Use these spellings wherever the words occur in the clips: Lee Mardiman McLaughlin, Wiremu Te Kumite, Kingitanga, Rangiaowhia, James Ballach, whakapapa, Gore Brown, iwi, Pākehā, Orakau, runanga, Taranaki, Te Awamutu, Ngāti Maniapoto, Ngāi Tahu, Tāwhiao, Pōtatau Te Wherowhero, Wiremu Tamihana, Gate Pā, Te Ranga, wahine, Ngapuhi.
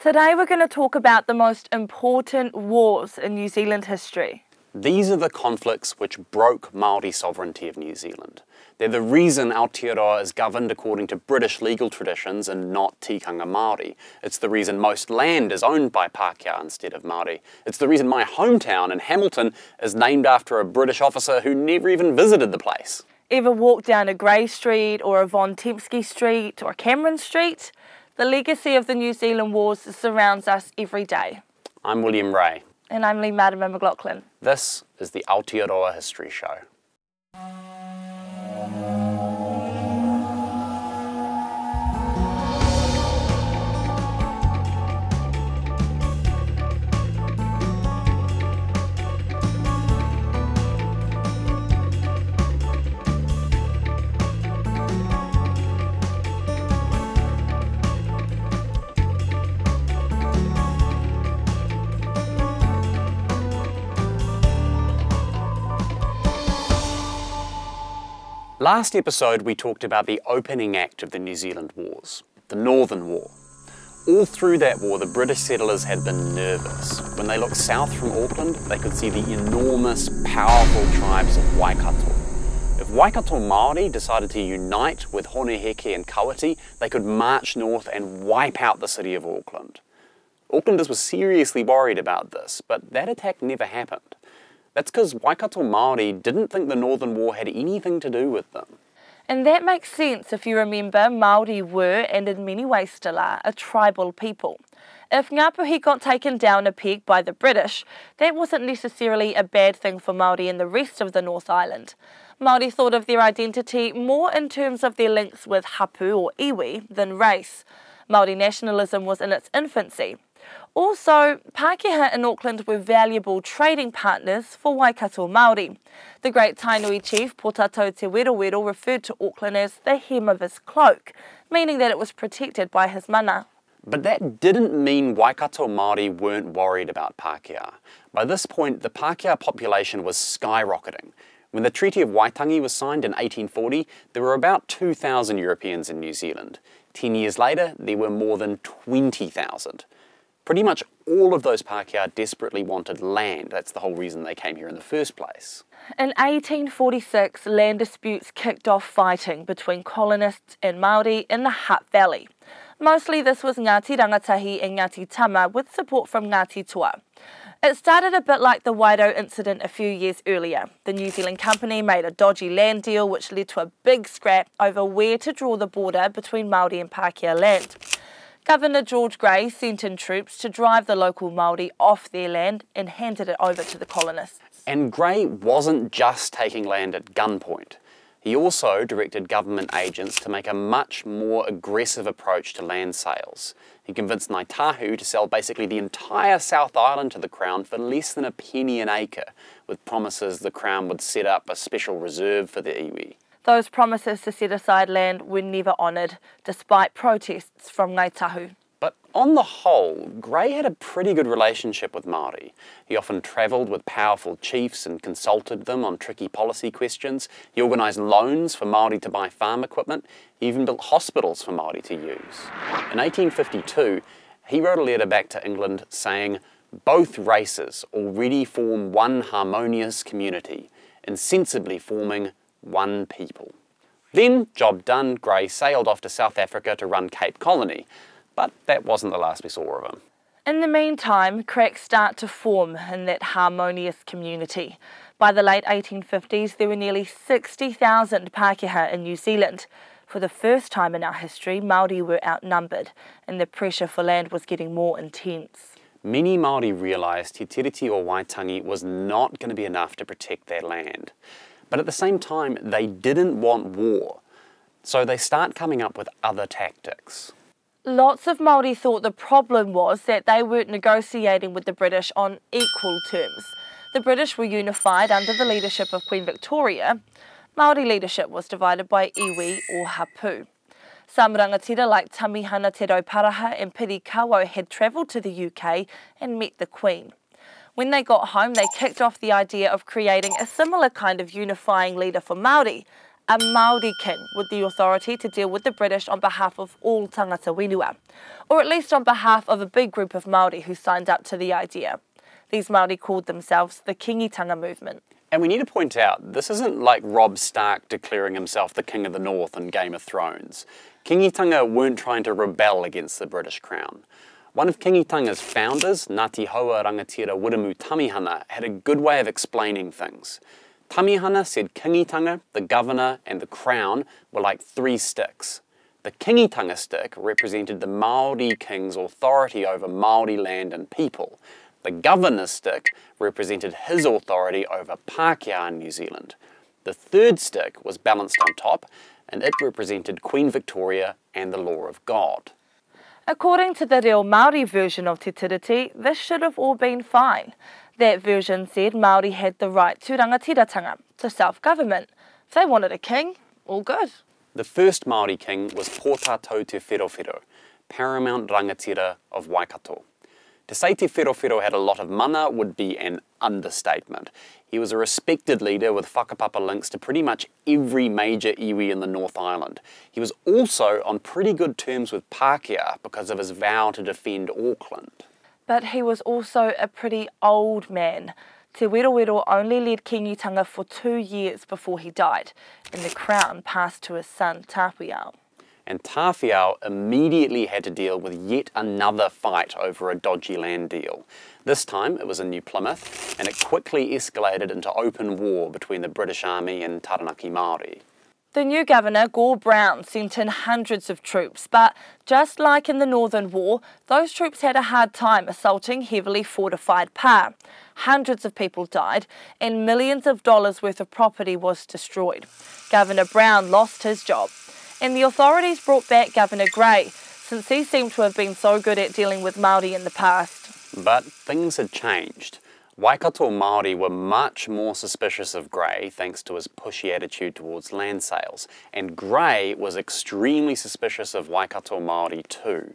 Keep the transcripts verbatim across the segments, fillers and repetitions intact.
Today we're going to talk about the most important wars in New Zealand history. These are the conflicts which broke Māori sovereignty of New Zealand. They're the reason Aotearoa is governed according to British legal traditions and not tikanga Māori. It's the reason most land is owned by Pākehā instead of Māori. It's the reason my hometown in Hamilton is named after a British officer who never even visited the place. Ever walked down a Grey Street or a Von Tempsky Street or Cameron Street? The legacy of the New Zealand Wars surrounds us every day. I'm William Ray. And I'm Lee Mardiman McLaughlin. This is the Aotearoa History Show. Last episode we talked about the opening act of the New Zealand Wars, the Northern War. All through that war the British settlers had been nervous. When they looked south from Auckland they could see the enormous, powerful tribes of Waikato. If Waikato Māori decided to unite with Hone Heke and Kawiti, they could march north and wipe out the city of Auckland. Aucklanders were seriously worried about this, but that attack never happened. That's because Waikato Māori didn't think the Northern War had anything to do with them. And that makes sense if you remember Māori were, and in many ways still are, a tribal people. If Ngapuhi got taken down a peg by the British, that wasn't necessarily a bad thing for Māori and the rest of the North Island. Māori thought of their identity more in terms of their links with hapū or iwi than race. Māori nationalism was in its infancy. Also, Pākehā and Auckland were valuable trading partners for Waikato Māori. The great Tainui chief Pōtatau Te Wherowhero referred to Auckland as the hem of his cloak, meaning that it was protected by his mana. But that didn't mean Waikato Māori weren't worried about Pākehā. By this point, the Pākehā population was skyrocketing. When the Treaty of Waitangi was signed in eighteen forty, there were about two thousand Europeans in New Zealand. Ten years later, there were more than twenty thousand. Pretty much all of those Pākehā desperately wanted land. That's the whole reason they came here in the first place. In eighteen forty-six, land disputes kicked off fighting between colonists and Māori in the Hutt Valley. Mostly this was Ngāti Rangatahi and Ngāti Tama with support from Ngāti Toa. It started a bit like the Wairau incident a few years earlier. The New Zealand company made a dodgy land deal which led to a big scrap over where to draw the border between Māori and Pākehā land. Governor George Grey sent in troops to drive the local Māori off their land and handed it over to the colonists. And Grey wasn't just taking land at gunpoint. He also directed government agents to make a much more aggressive approach to land sales. He convinced Ngāi Tahu to sell basically the entire South Island to the Crown for less than a penny an acre, with promises the Crown would set up a special reserve for the iwi. Those promises to set aside land were never honoured, despite protests from Ngāi Tahu. But on the whole, Grey had a pretty good relationship with Māori. He often travelled with powerful chiefs and consulted them on tricky policy questions. He organised loans for Māori to buy farm equipment. He even built hospitals for Māori to use. In eighteen fifty-two, he wrote a letter back to England saying, "Both races already form one harmonious community, insensibly forming one people." Then, job done, Grey sailed off to South Africa to run Cape Colony, but that wasn't the last we saw of him. In the meantime, cracks start to form in that harmonious community. By the late eighteen fifties, there were nearly sixty thousand Pākehā in New Zealand. For the first time in our history, Māori were outnumbered, and the pressure for land was getting more intense. Many Māori realised Te Tiriti or Waitangi was not going to be enough to protect their land. But at the same time, they didn't want war, so they start coming up with other tactics. Lots of Māori thought the problem was that they weren't negotiating with the British on equal terms. The British were unified under the leadership of Queen Victoria. Māori leadership was divided by iwi or hapū. Some rangatira like Tamihana Te Rauparaha and Piri Kawo had travelled to the U K and met the Queen. When they got home, they kicked off the idea of creating a similar kind of unifying leader for Māori, a Māori king with the authority to deal with the British on behalf of all tangata whenua, or at least on behalf of a big group of Māori who signed up to the idea. These Māori called themselves the Kingitanga movement. And we need to point out, this isn't like Robb Stark declaring himself the King of the North in Game of Thrones. Kingitanga weren't trying to rebel against the British Crown. One of Kingitanga's founders, Ngāti Hoa Rangatira Wiremu Tamihana, had a good way of explaining things. Tamihana said Kingitanga, the governor and the crown were like three sticks. The Kingitanga stick represented the Māori king's authority over Māori land and people. The governor's stick represented his authority over Pākehā in New Zealand. The third stick was balanced on top, and it represented Queen Victoria and the law of God. According to the real Māori version of Te Tiriti, this should have all been fine. That version said Māori had the right to rangatiratanga, to self-government. If they wanted a king, all good. The first Māori king was Pōtatau Te Wherowhero, paramount rangatira of Waikato. To say Te Wherowhero had a lot of mana would be an understatement. He was a respected leader with whakapapa links to pretty much every major iwi in the North Island. He was also on pretty good terms with Pākehā because of his vow to defend Auckland. But he was also a pretty old man. Te Wherowhero only led Kingitanga for two years before he died, and the crown passed to his son Tāwhiao. And Tāwhiao immediately had to deal with yet another fight over a dodgy land deal. This time it was in New Plymouth, and it quickly escalated into open war between the British Army and Taranaki Māori. The new governor, Gore Brown, sent in hundreds of troops, but just like in the Northern War, those troops had a hard time assaulting heavily fortified Pā. Hundreds of people died, and millions of dollars worth of property was destroyed. Governor Brown lost his job. And the authorities brought back Governor Grey, since he seemed to have been so good at dealing with Māori in the past. But things had changed. Waikato Māori were much more suspicious of Grey thanks to his pushy attitude towards land sales, and Grey was extremely suspicious of Waikato Māori too.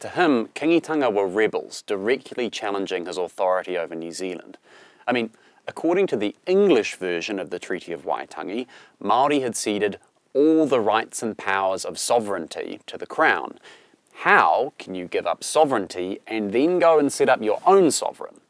To him, Kingitanga were rebels, directly challenging his authority over New Zealand. I mean, according to the English version of the Treaty of Waitangi, Māori had ceded all the rights and powers of sovereignty to the crown. How can you give up sovereignty and then go and set up your own sovereign?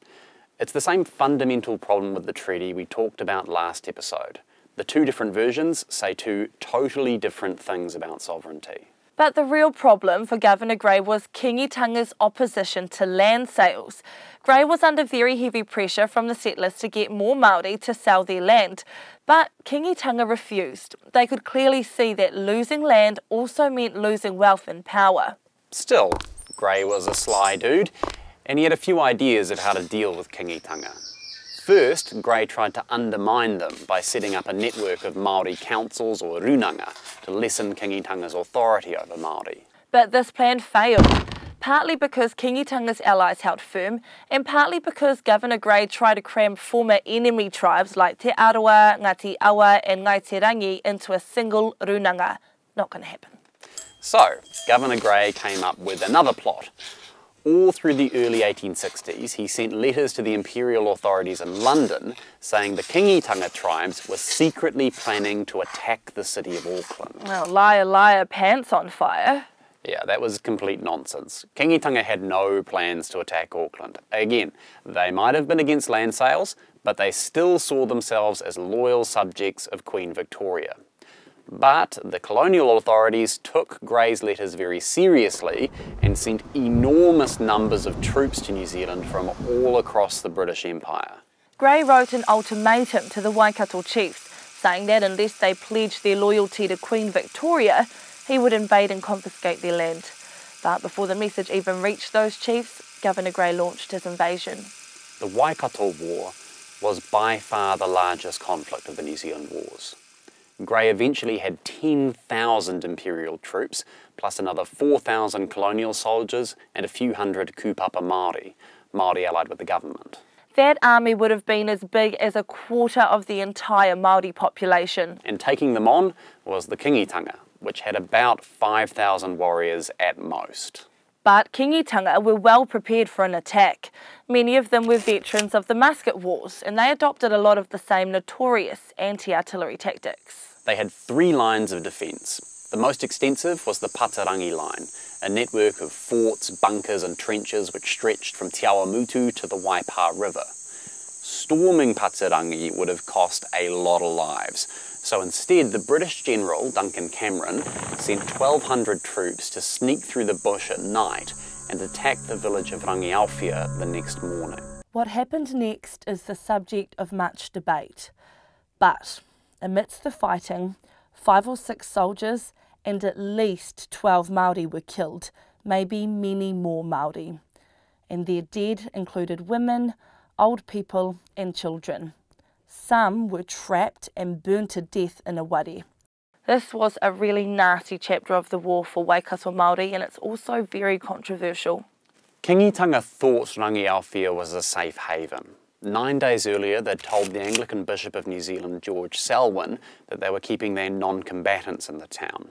It's the same fundamental problem with the treaty we talked about last episode. The two different versions say two totally different things about sovereignty. But the real problem for Governor Grey was Kingitanga's opposition to land sales. Grey was under very heavy pressure from the settlers to get more Māori to sell their land, but Kingitanga refused. They could clearly see that losing land also meant losing wealth and power. Still, Grey was a sly dude, and he had a few ideas of how to deal with Kingitanga. First, Grey tried to undermine them by setting up a network of Māori councils or runanga to lessen Kingitanga's authority over Māori. But this plan failed, partly because Kingitanga's allies held firm and partly because Governor Grey tried to cram former enemy tribes like Te Awamutu, Ngāti Awa and Ngāi Tahu into a single runanga. Not going to happen. So, Governor Grey came up with another plot. All through the early eighteen sixties, he sent letters to the imperial authorities in London saying the Kingitanga tribes were secretly planning to attack the city of Auckland. Well, liar, liar, pants on fire. Yeah, that was complete nonsense. Kingitanga had no plans to attack Auckland. Again, they might have been against land sales, but they still saw themselves as loyal subjects of Queen Victoria. But the colonial authorities took Grey's letters very seriously and sent enormous numbers of troops to New Zealand from all across the British Empire. Grey wrote an ultimatum to the Waikato chiefs, saying that unless they pledged their loyalty to Queen Victoria, he would invade and confiscate their land. But before the message even reached those chiefs, Governor Grey launched his invasion. The Waikato War was by far the largest conflict of the New Zealand Wars. Grey eventually had ten thousand imperial troops, plus another four thousand colonial soldiers and a few hundred kūpapa Māori, Māori allied with the government. That army would have been as big as a quarter of the entire Māori population. And taking them on was the Kingitanga, which had about five thousand warriors at most. But Kingitanga were well prepared for an attack. Many of them were veterans of the musket wars, and they adopted a lot of the same notorious anti-artillery tactics. They had three lines of defence. The most extensive was the Pātarangi line, a network of forts, bunkers and trenches which stretched from Te Awamutu to the Waipā River. Storming Pātarangi would have cost a lot of lives, so instead the British general, Duncan Cameron, sent twelve hundred troops to sneak through the bush at night and attack the village of Rangiaowhia the next morning. What happened next is the subject of much debate, but amidst the fighting, five or six soldiers and at least twelve Māori were killed, maybe many more Māori, and their dead included women, old people and children. Some were trapped and burned to death in a wari. This was a really nasty chapter of the war for Waikato Māori, and it's also very controversial. Kingitanga thought Rangiaowhia was a safe haven. Nine days earlier, they'd told the Anglican Bishop of New Zealand, George Selwyn, that they were keeping their non-combatants in the town.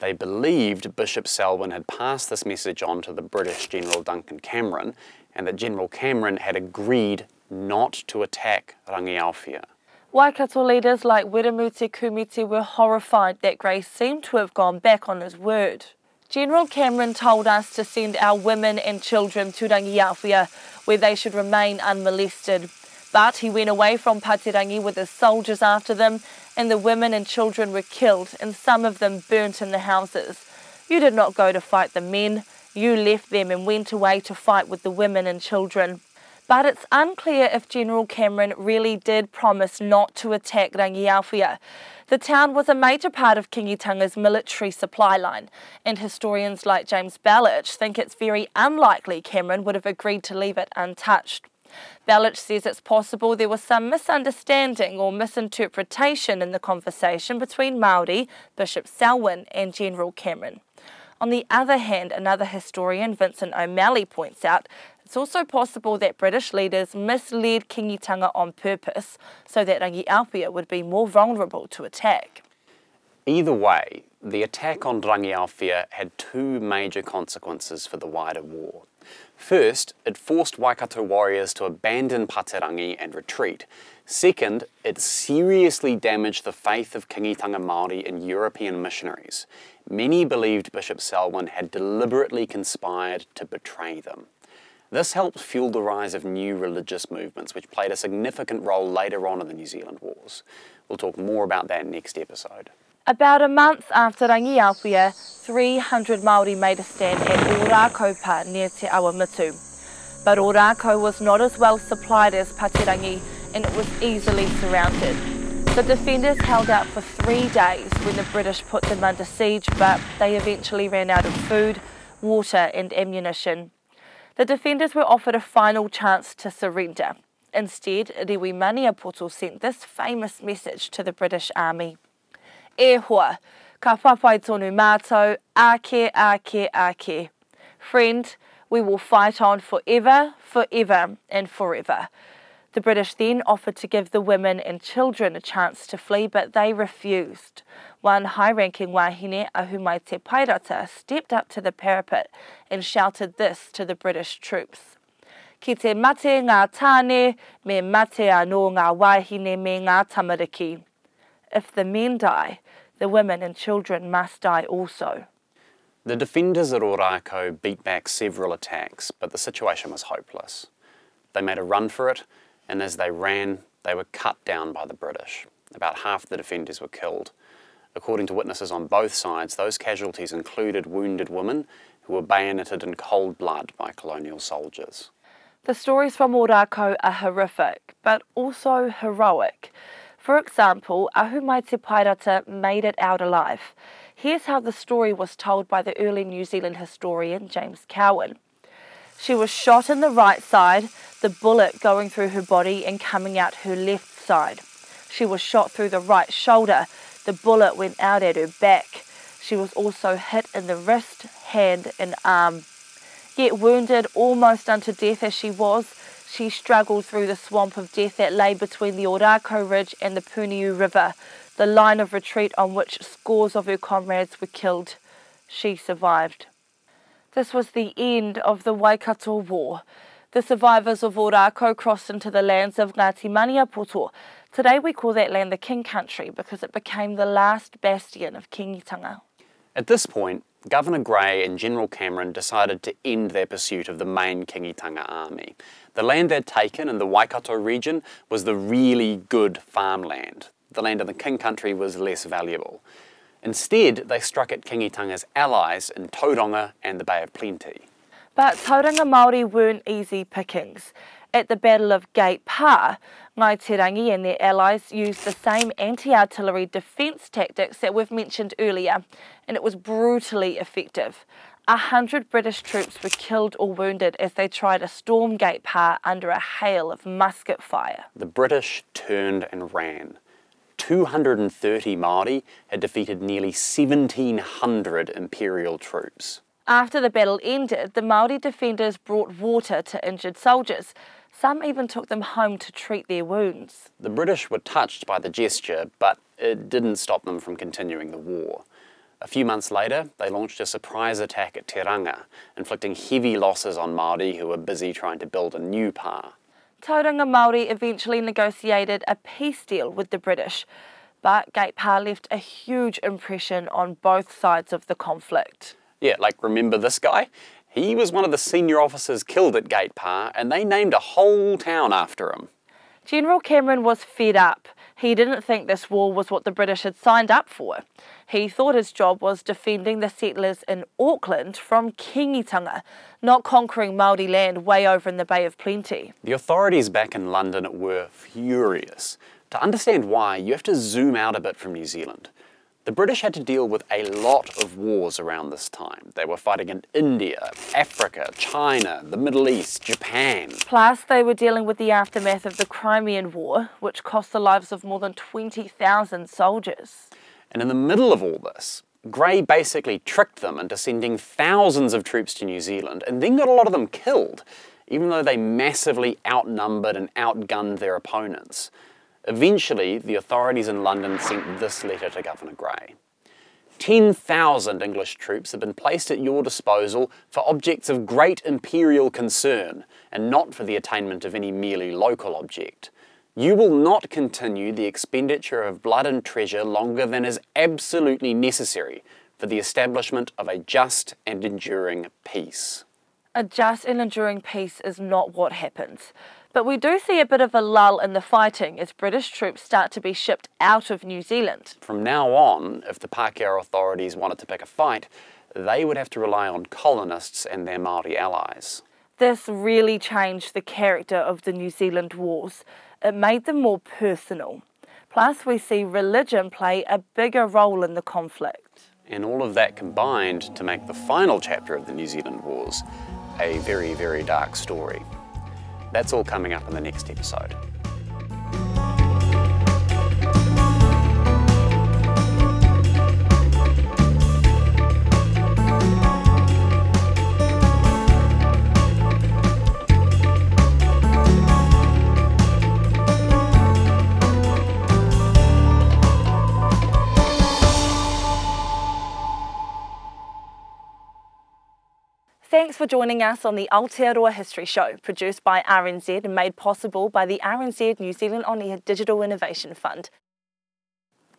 They believed Bishop Selwyn had passed this message on to the British General Duncan Cameron, and that General Cameron had agreed not to attack Rangiaowhia. Waikato leaders like Wiremu Te Kumite were horrified that Grey seemed to have gone back on his word. General Cameron told us to send our women and children to Rangiaowhia, where they should remain unmolested. But he went away from Pātarangi with his soldiers after them, and the women and children were killed and some of them burnt in the houses. You did not go to fight the men. You left them and went away to fight with the women and children. But it's unclear if General Cameron really did promise not to attack Rangiaowhia. The town was a major part of Kingitanga's military supply line, and historians like James Ballach think it's very unlikely Cameron would have agreed to leave it untouched. Ballach says it's possible there was some misunderstanding or misinterpretation in the conversation between Māori, Bishop Selwyn and General Cameron. On the other hand, another historian, Vincent O'Malley, points out it's also possible that British leaders misled Kingitanga on purpose so that Rangiaowhia would be more vulnerable to attack. Either way, the attack on Rangiaowhia had two major consequences for the wider war. First, it forced Waikato warriors to abandon Pātarangi and retreat. Second, it seriously damaged the faith of Kingitanga Māori and European missionaries. Many believed Bishop Selwyn had deliberately conspired to betray them. This helped fuel the rise of new religious movements, which played a significant role later on in the New Zealand Wars. We'll talk more about that next episode. About a month after Rangiaowhia, three hundred Māori made a stand at Orakau Pa near Te Awamutu. But Orakau was not as well supplied as Pātarangi, and it was easily surrounded. The defenders held out for three days when the British put them under siege, but they eventually ran out of food, water and ammunition. The defenders were offered a final chance to surrender. Instead, Rewi Maniapoto sent this famous message to the British Army. E hoa, ka papai tonu mātou, ake, ake, ake. Friend, we will fight on forever, forever and forever. The British then offered to give the women and children a chance to flee, but they refused. One high-ranking wahine, Ahumai Te Paerata, stepped up to the parapet and shouted this to the British troops. Ki te mate ngā tāne, me mate anō ngā wahine me ngā tamariki. If the men die, the women and children must die also. The defenders at Orakau beat back several attacks, but the situation was hopeless. They made a run for it, and as they ran, they were cut down by the British. About half the defenders were killed. According to witnesses on both sides, those casualties included wounded women who were bayoneted in cold blood by colonial soldiers. The stories from Orakau are horrific, but also heroic. For example, Ahumai Te Paerata made it out alive. Here's how the story was told by the early New Zealand historian James Cowan. She was shot in the right side, the bullet going through her body and coming out her left side. She was shot through the right shoulder, the bullet went out at her back. She was also hit in the wrist, hand and arm. Yet wounded almost unto death as she was, she struggled through the swamp of death that lay between the Orakau Ridge and the Puniu River, the line of retreat on which scores of her comrades were killed. She survived. This was the end of the Waikato War. The survivors of Orakau crossed into the lands of Ngāti Maniapoto, Today we call that land the King Country because it became the last bastion of Kingitanga. At this point, Governor Grey and General Cameron decided to end their pursuit of the main Kingitanga army. The land they'd taken in the Waikato region was the really good farmland. The land in the King Country was less valuable. Instead, they struck at Kingitanga's allies in Tauranga and the Bay of Plenty. But Tauranga Māori weren't easy pickings. At the Battle of Gate Pā, Ngāi Tahu and their allies used the same anti-artillery defence tactics that we've mentioned earlier, and it was brutally effective. A hundred British troops were killed or wounded as they tried to storm Gate Pā under a hail of musket fire. The British turned and ran. two hundred and thirty Māori had defeated nearly seventeen hundred imperial troops. After the battle ended, the Māori defenders brought water to injured soldiers. Some even took them home to treat their wounds. The British were touched by the gesture, but it didn't stop them from continuing the war. A few months later, they launched a surprise attack at Te Ranga, inflicting heavy losses on Māori who were busy trying to build a new pā. Tauranga Māori eventually negotiated a peace deal with the British, but Gate Pā left a huge impression on both sides of the conflict. Yeah, like remember this guy? He was one of the senior officers killed at Gate Pā, and they named a whole town after him. General Cameron was fed up. He didn't think this war was what the British had signed up for. He thought his job was defending the settlers in Auckland from Kingitanga, not conquering Māori land way over in the Bay of Plenty. The authorities back in London were furious. To understand why, you have to zoom out a bit from New Zealand. The British had to deal with a lot of wars around this time. They were fighting in India, Africa, China, the Middle East, Japan. Plus, they were dealing with the aftermath of the Crimean War, which cost the lives of more than twenty thousand soldiers. And in the middle of all this, Grey basically tricked them into sending thousands of troops to New Zealand and then got a lot of them killed, even though they massively outnumbered and outgunned their opponents. Eventually, the authorities in London sent this letter to Governor Grey. ten thousand English troops have been placed at your disposal for objects of great imperial concern, and not for the attainment of any merely local object. You will not continue the expenditure of blood and treasure longer than is absolutely necessary for the establishment of a just and enduring peace. A just and enduring peace is not what happens. But we do see a bit of a lull in the fighting as British troops start to be shipped out of New Zealand. From now on, if the Pākehā authorities wanted to pick a fight, they would have to rely on colonists and their Māori allies. This really changed the character of the New Zealand Wars. It made them more personal. Plus, we see religion play a bigger role in the conflict. And all of that combined to make the final chapter of the New Zealand Wars a very, very dark story. That's all coming up in the next episode. Thanks for joining us on the Aotearoa History Show, produced by R N Z and made possible by the R N Z New Zealand On Air Digital Innovation Fund.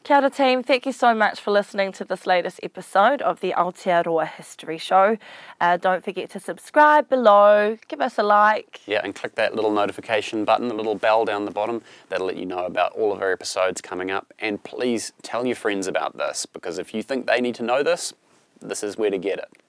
Kia ora team, thank you so much for listening to this latest episode of the Aotearoa History Show. Uh, don't forget to subscribe below, give us a like. Yeah, and click that little notification button, the little bell down the bottom. That'll let you know about all of our episodes coming up. And please tell your friends about this, because if you think they need to know this, this is where to get it.